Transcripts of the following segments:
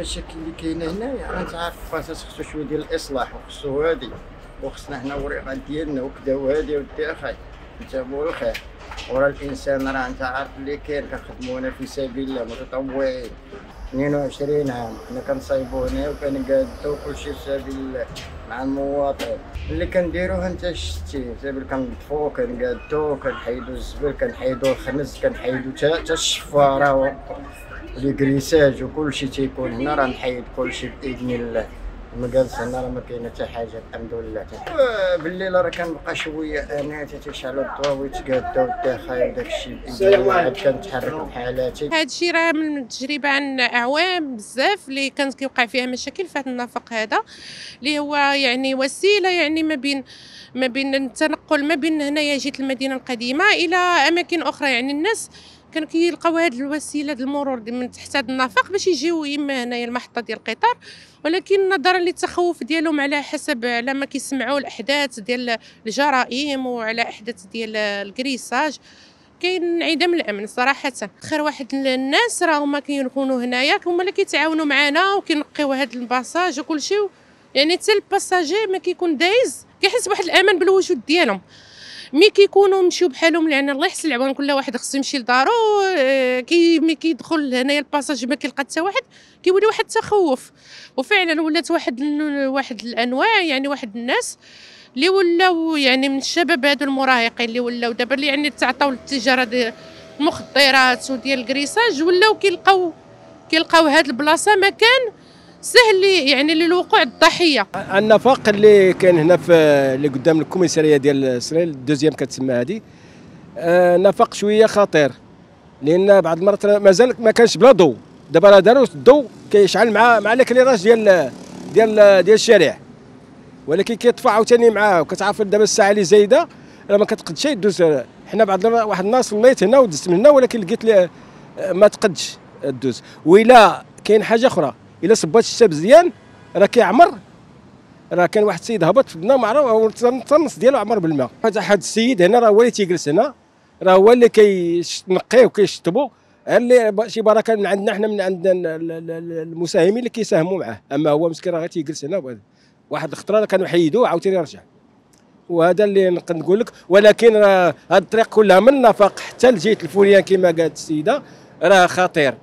المشاكل اللي كاينه هنايا غنتعرف الباساج خصو شويه ديال الاصلاح وخصو هادي وخصنا حنا الوريقات ديالنا وكذا وهادي ودي اخاي نتابعوا الخير. وراه الانسان راه انت عارف اللي كاين كنخدموا هنا في سبيل الله متطوعين 22 عام حنا كنصايبوا هنا وكنقادوا كلشي في سبيل الله مع المواطن اللي كنديروه انت شتي سبيل كنضفوا كنقادوا كنحيدوا الزبل كنحيدوا الخنز كنحيدوا حتى الشفاره والكريساج وكلشي تيكون هنا راه نحيد كلشي باذن الله. المجالس هنا راه ما كاينه حتى حاجه الحمد لله. بالليل راه كنبقى شويه انا تيشعلوا الضوا ويتقادوا الدخاي وداك الشيء اللي كنتحرك بحالاتي. هذا الشيء راه من التجربه عن اعوام بزاف اللي كانت كيوقع فيها مشاكل في هذا النفق هذا اللي هو يعني وسيله يعني ما بين التنقل ما بين هنايا جهه المدينه القديمه الى اماكن اخرى. يعني الناس كان كيلقاو هاد الوسيله د المرور من تحت هاد النفق باش يجيو اما هنايا المحطه ديال القطار، ولكن نظرا للتخوف ديالهم على حسب على ما كيسمعوا الاحداث ديال الجرائم وعلى احداث ديال الكريساج كاين انعدام الامن صراحه. خير واحد الناس راه هما كيكونوا هنايا هما اللي كيتعاونوا معنا وكينقيو هاد الباساج وكلشي، يعني حتى الباساجي ما كيكون دايز كيحس بواحد الامان بالوجود ديالهم مي كيكونوا مشيو بحالهم، لان الله يحسن العوان كل واحد خصو يمشي لدارو. مي كيدخل هنايا الباساج ما كيلقى حتى واحد كيولي واحد التخوف، وفعلا ولات واحد الانواع يعني واحد الناس اللي ولاو يعني من الشباب هادو المراهقين اللي ولاو دابا اللي يعني تعطاو للتجاره ديال المخدرات وديال الكريساج ولاو كيلقاو هاد البلاصه مكان سهل يعني للوقوع الضحيه. النفق اللي كان هنا في اللي قدام الكوميساريه ديال سريل الدوزيام كتسمى هذه نفق شويه خطير، لان بعض المرات مازال ما كانش بلا ضوء. دابا راه داروا الضوء كيشعل مع الكليراج ديال ديال ديال الشارع، ولكن كيطفى عاوتاني معاه. وكتعرف دابا الساعه اللي زايده راه ما كتقدش دوز. حنا بعض واحد الناس صليت هنا ودزت من هنا ولكن لقيت ما تقدش دوز. ولا كاين حاجه اخرى الا صبات الشتا مزيان راه كيعمر. راه كان واحد السيد هبط في بنا ما عرف النص ديالو عمر بالماء. واحد السيد هنا راه هو اللي تيجلس هنا راه هو اللي كينقيه وكيشطبوا اللي شي بركه من عندنا حنا من عندنا المساهمين اللي كيساهموا معاه. اما هو مسكين راه تيجلس هنا واحد الخطره كانوا حيدوه عاوتاني رجع. وهذا اللي نقول لك. ولكن راه هاد الطريق كلها من نفق حتى لجهه الفوليان كما قالت السيده راه خطير.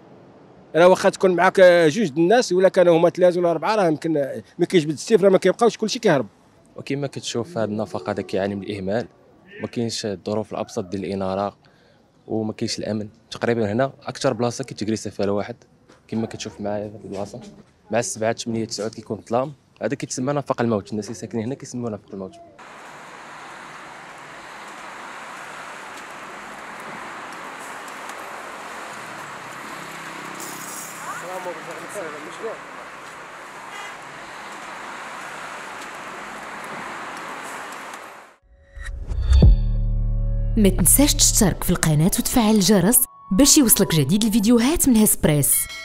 راه واخا تكون معاك جوج الناس ولا كانوا هما ثلاثه ولا اربعه راه يمكن ملي كيجبد السيف راه ما كيبقاوش كلشي كيهرب. وكما كتشوف هذا النفق هذا كيعاني من الاهمال، ما كاينش الظروف الابسط ديال الاناره وما كاينش الامن. تقريبا هنا اكثر بلاصه كيتجريسا فيها الواحد كما كتشوف معايا هذه البلاصه مع 7 8 9 كيكون ظلام. هذا كيتسمى نفق الموت. الناس اللي ساكنين هنا كيسموه نفق الموت. ما تنساش تشترك في القناة وتفعل الجرس باش يوصلك جديد الفيديوهات من هسبريس.